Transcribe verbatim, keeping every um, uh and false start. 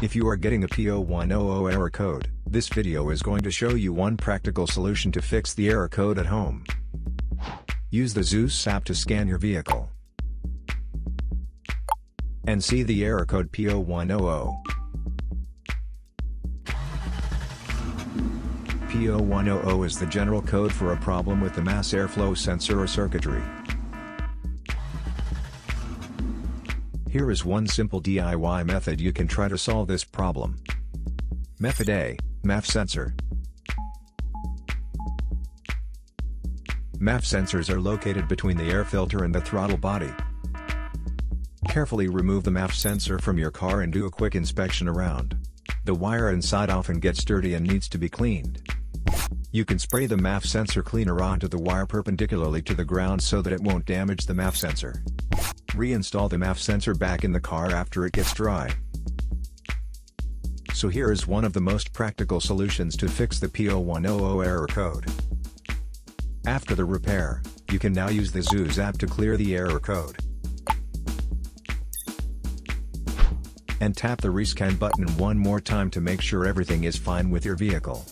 If you are getting a P zero one zero zero error code, this video is going to show you one practical solution to fix the error code at home. Use the ZUS app to scan your vehicle and see the error code P zero one zero zero. P zero one zero zero is the general code for a problem with the mass airflow sensor or circuitry. Here is one simple D I Y method you can try to solve this problem. Method A, M A F sensor. M A F sensors are located between the air filter and the throttle body. Carefully remove the M A F sensor from your car and do a quick inspection around. The wire inside often gets dirty and needs to be cleaned. You can spray the M A F sensor cleaner onto the wire perpendicularly to the ground so that it won't damage the M A F sensor. Reinstall the M A F sensor back in the car after it gets dry. So here is one of the most practical solutions to fix the P zero one zero zero error code. After the repair, you can now use the ZUS app to clear the error code and tap the rescan button one more time to make sure everything is fine with your vehicle.